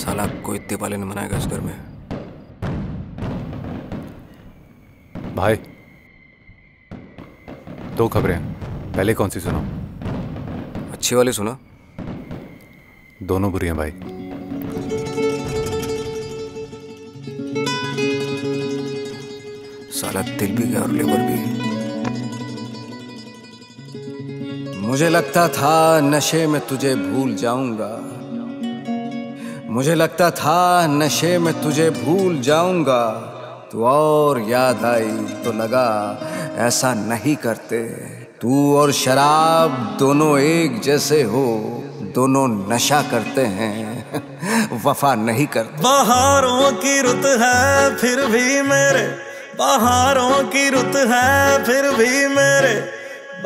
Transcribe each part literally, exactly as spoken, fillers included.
साला कोई दिवाली नहीं मनाएगा इस घर में। भाई दो खबरें हैं, पहले कौन सी सुनाऊं? अच्छी वाली सुना। दोनों बुरी हैं भाई। साला दिल भी गया और लेबर भी। मुझे लगता था नशे में तुझे भूल जाऊंगा, मुझे लगता था नशे में तुझे भूल जाऊंगा, तो और याद आई तो लगा ऐसा नहीं करते। तू और शराब दोनों एक जैसे हो, दोनों नशा करते हैं, वफा नहीं करते। बहारों की रुत है फिर भी मेरे, बहारों की रुत है फिर भी मेरे,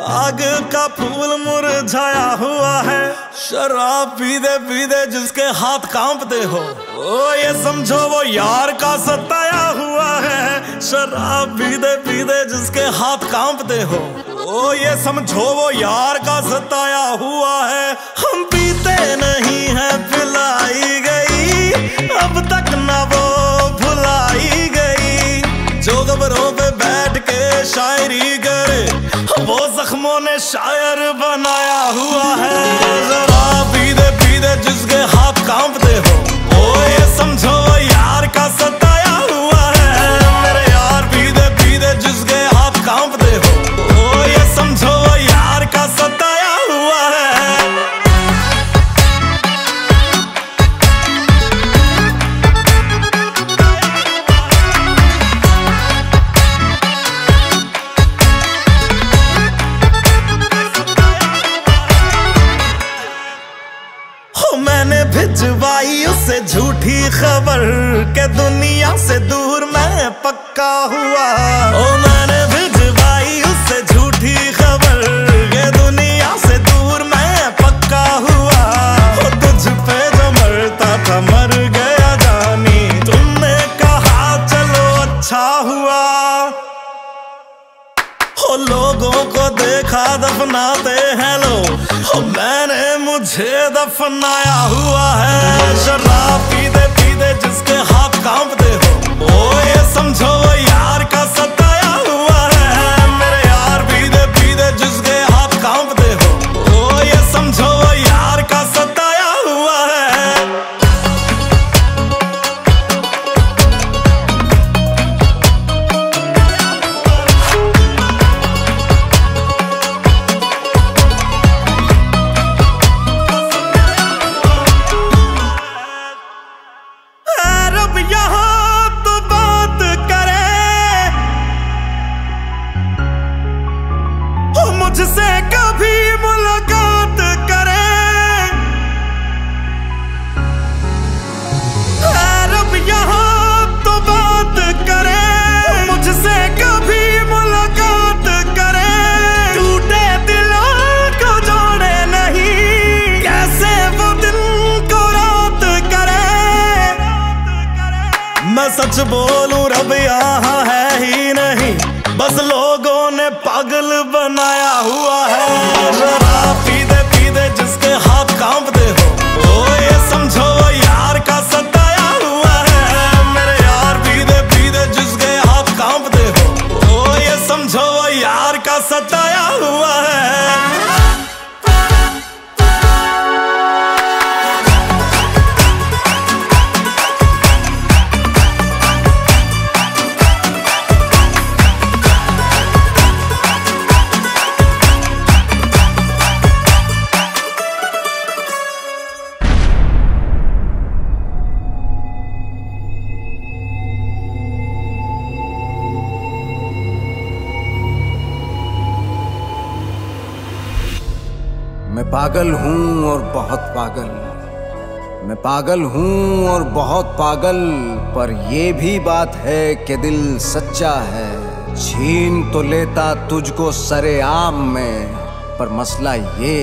बाग का फूल मुरझाया हुआ है। शराब पी दे पी दे जिसके हाथ कांपते हो, ओ ये समझो वो यार का सताया हुआ है। शराब पी दे पी दे जिसके हाथ कांपते हो, ओ ये समझो वो यार का सताया हुआ है। हम पीते नहीं है पिलाई गई, अब तक ना वो भुलाई गई, जो गबरों पे बैठ के शायरी करे, वो जख्मों ने शायर बनाया हुआ है। जरा पी दे पी दे जिसके हाथ कांपते हो, ओ ये समझो यार का सताया हुआ है। मेरे यार पी दे पी दे जिसके हाथ कांपते हो, ओ ये समझो यार का सताया हुआ भिजवाई उसे झूठी खबर के दुनिया से दूर मैं पक्का हुआ। ओ मैंने भिजवाई उसे झूठी खबर के दुनिया से दूर मैं पक्का हुआ। ओ तुझ पे जो मरता था मर गया जानी, तुमने कहा चलो अच्छा हुआ। ओ लोगों को देखा दफनाते हैं लोग, ओ मैंने मुझे दफनाया हुआ है। शराब पी दे पी दे जिसके हाथ कांपते हो, ओ ये समझो यार का सताया हुआ है। मेरे यार पी दे पी दे जिसके हाथ कांपते हो, ओ ये समझो यार का सताया हुआ है। मुझसे कभी मुलाकात करे, रब यहाँ तो बात करे, मुझसे कभी मुलाकात करे। टूटे दिलों को जोड़े नहीं, कैसे वो दिन को रात करे। मैं सच बोलूं रब यहाँ है ही नहीं, बस लोगों ने पागल बनाया हुआ है। शराब पी दे पी दे जिसके हाथ कांपते हो, ओ ये समझो यार का सताया हुआ है। मेरे यार पी दे पी दे जिसके हाथ कांपते हो, ओ ये समझो यार का सताया हुआ है। मैं पागल हूँ और बहुत पागल, मैं पागल हूँ और बहुत पागल, पर ये भी बात है कि दिल सच्चा है। छीन तो लेता तुझको सरेआम में, पर मसला ये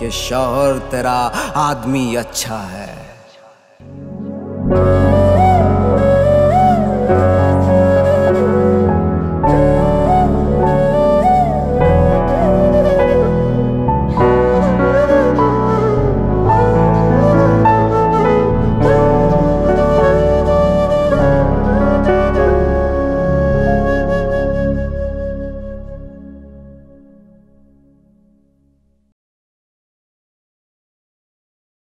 कि शौहर तेरा आदमी अच्छा है।